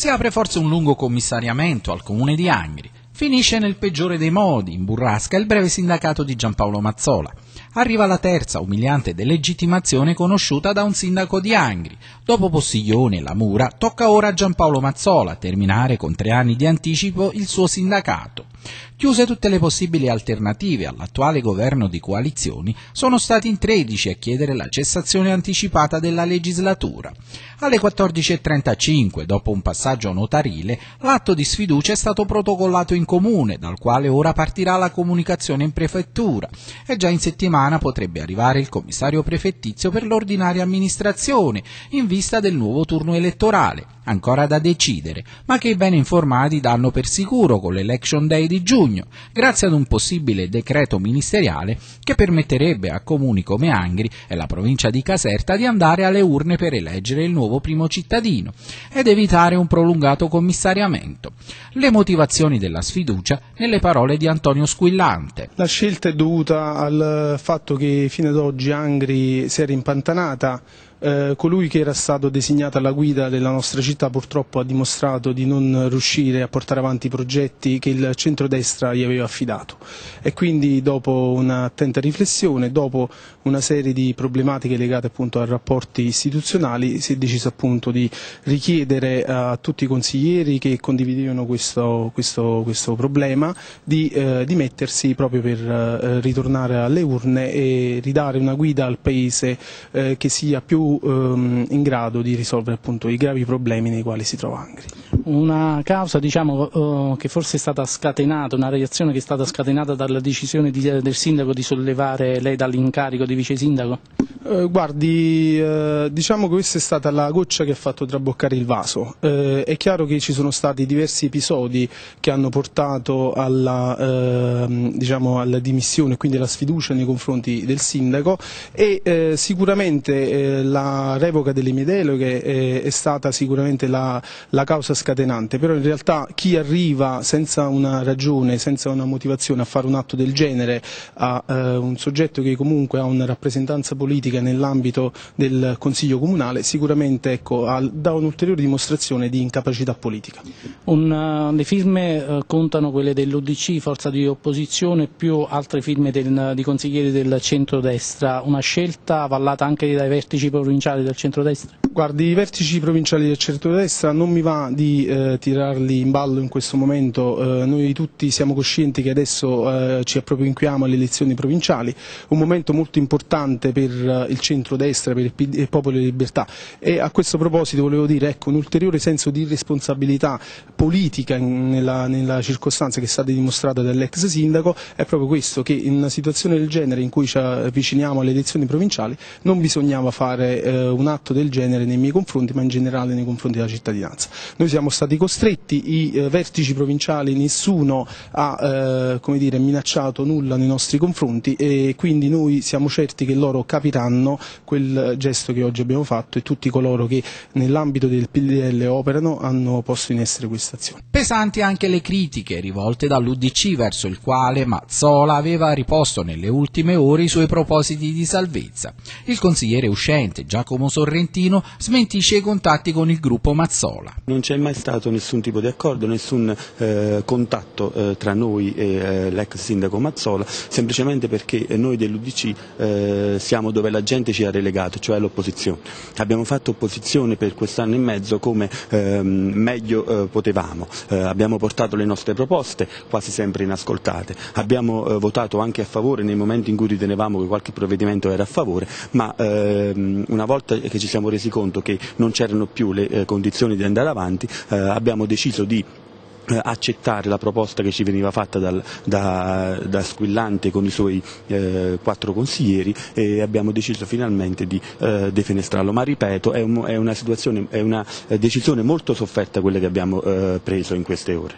Si apre forse un lungo commissariamento al comune di Angri. Finisce nel peggiore dei modi, in burrasca, il breve sindacato di Gianpaolo Mazzola. Arriva la terza, umiliante delegittimazione conosciuta da un sindaco di Angri. Dopo Possiglione e Lamura, tocca ora a Gianpaolo Mazzola terminare con 3 anni di anticipo il suo sindacato. Chiuse tutte le possibili alternative all'attuale governo di coalizioni, sono stati in 13 a chiedere la cessazione anticipata della legislatura. Alle 14:35, dopo un passaggio notarile, l'atto di sfiducia è stato protocollato in comune, dal quale ora partirà la comunicazione in prefettura, e già in settimana potrebbe arrivare il commissario prefettizio per l'ordinaria amministrazione in vista del nuovo turno elettorale, ancora da decidere, ma che i ben informati danno per sicuro con l'election day di giugno, grazie ad un possibile decreto ministeriale che permetterebbe a comuni come Angri e la provincia di Caserta di andare alle urne per eleggere il nuovo primo cittadino ed evitare un prolungato commissariamento. Le motivazioni della sfiducia nelle parole di Antonio Squillante. La scelta è dovuta al fatto che fino ad oggi Angri si era impantanata. Colui che era stato designato alla guida della nostra città purtroppo ha dimostrato di non riuscire a portare avanti i progetti che il centrodestra gli aveva affidato e quindi dopo un'attenta riflessione, dopo una serie di problematiche legate appunto a rapporti istituzionali, si è deciso appunto di richiedere a tutti i consiglieri che condividevano questo problema di mettersi proprio per ritornare alle urne e ridare una guida al Paese che sia più in grado di risolvere appunto i gravi problemi nei quali si trova Angri. Una causa diciamo che forse è stata scatenata, una reazione che è stata scatenata dalla decisione del sindaco di sollevare lei dall'incarico di vice sindaco? Guardi, diciamo che questa è stata la goccia che ha fatto traboccare il vaso. È chiaro che ci sono stati diversi episodi che hanno portato alla dimissione, quindi alla sfiducia nei confronti del sindaco e sicuramente la revoca delle mie deleghe è stata sicuramente la causa scatenante, però in realtà chi arriva senza una ragione, senza una motivazione a fare un atto del genere a un soggetto che comunque ha una rappresentanza politica nell'ambito del Consiglio Comunale, sicuramente ecco, dà un'ulteriore dimostrazione di incapacità politica. Le firme contano quelle dell'UDC, forza di opposizione, più altre firme di consiglieri del centrodestra, una scelta avallata anche dai vertici provinciali del centrodestra? Guardi, i vertici provinciali del centrodestra non mi va di tirarli in ballo in questo momento, noi tutti siamo coscienti che adesso ci appropinquiamo alle elezioni provinciali, un momento molto importante per il centrodestra, per il Popolo della Libertà, e a questo proposito volevo dire ecco, un ulteriore senso di responsabilità politica nella circostanza che è stata dimostrata dall'ex sindaco è proprio questo, che in una situazione del genere in cui ci avviciniamo alle elezioni provinciali non bisognava fare un atto del genere nei miei confronti, ma in generale nei confronti della cittadinanza. Noi siamo stati costretti, i vertici provinciali, nessuno ha come dire, minacciato nulla nei nostri confronti e quindi noi siamo certi che loro capiranno quel gesto che oggi abbiamo fatto e tutti coloro che nell'ambito del PDL operano hanno posto in essere questa azione. Pesanti anche le critiche rivolte dall'UDC verso il quale Mazzola aveva riposto nelle ultime ore i suoi propositi di salvezza. Il consigliere uscente Giacomo Sorrentino smentisce i contatti con il gruppo Mazzola. Non c'è mai stato nessun tipo di accordo, nessun contatto tra noi e l'ex sindaco Mazzola, semplicemente perché noi dell'UDC siamo dove la gente ci ha relegato, cioè l'opposizione. Abbiamo fatto opposizione per quest'anno e mezzo come meglio potevamo, abbiamo portato le nostre proposte quasi sempre inascoltate, abbiamo votato anche a favore nei momenti in cui ritenevamo che qualche provvedimento era a favore, ma una volta che ci siamo resi conto che non c'erano più le condizioni di andare avanti, abbiamo deciso di accettare la proposta che ci veniva fatta da Squillante con i suoi 4 consiglieri e abbiamo deciso finalmente di defenestrarlo, ma ripeto è una decisione molto sofferta quella che abbiamo preso in queste ore.